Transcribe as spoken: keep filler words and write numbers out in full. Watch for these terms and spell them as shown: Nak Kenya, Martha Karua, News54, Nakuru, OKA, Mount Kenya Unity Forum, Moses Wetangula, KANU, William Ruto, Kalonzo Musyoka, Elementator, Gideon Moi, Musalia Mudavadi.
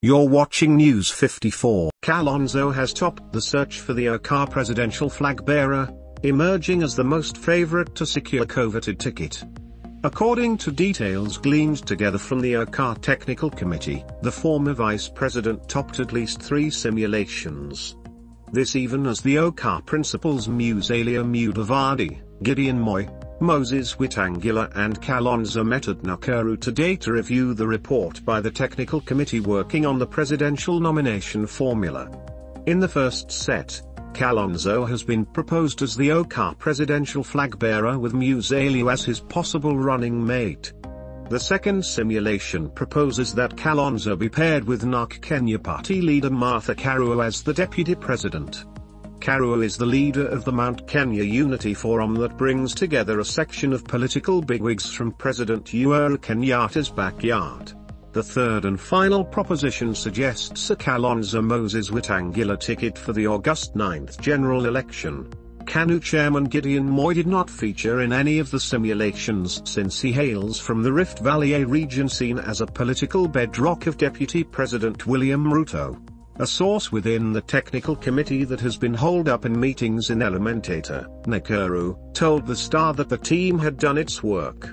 You're watching News fifty-four. Kalonzo has topped the search for the O K A presidential flag bearer, emerging as the most favorite to secure coveted ticket. According to details gleaned together from the O K A Technical Committee, the former vice president topped at least three simulations. This even as the O K A principals Musalia Mudavadi, Gideon Moi, Moses Wetangula and Kalonzo met at Nakuru today to review the report by the technical committee working on the presidential nomination formula. In the first set, Kalonzo has been proposed as the O K A presidential flag bearer with Musalia as his possible running mate. The second simulation proposes that Kalonzo be paired with Nak Kenya party leader Martha Karua as the deputy president. Karua is the leader of the Mount Kenya Unity Forum that brings together a section of political bigwigs from President Uhuru Kenyatta's backyard. The third and final proposition suggests a Kalonzo-Moses Wetangula ticket for the August ninth general election. KANU chairman Gideon Moi did not feature in any of the simulations since he hails from the Rift Valley region seen as a political bedrock of Deputy President William Ruto. A source within the technical committee that has been holed up in meetings in Elementator, Nakuru, told the Star that the team had done its work.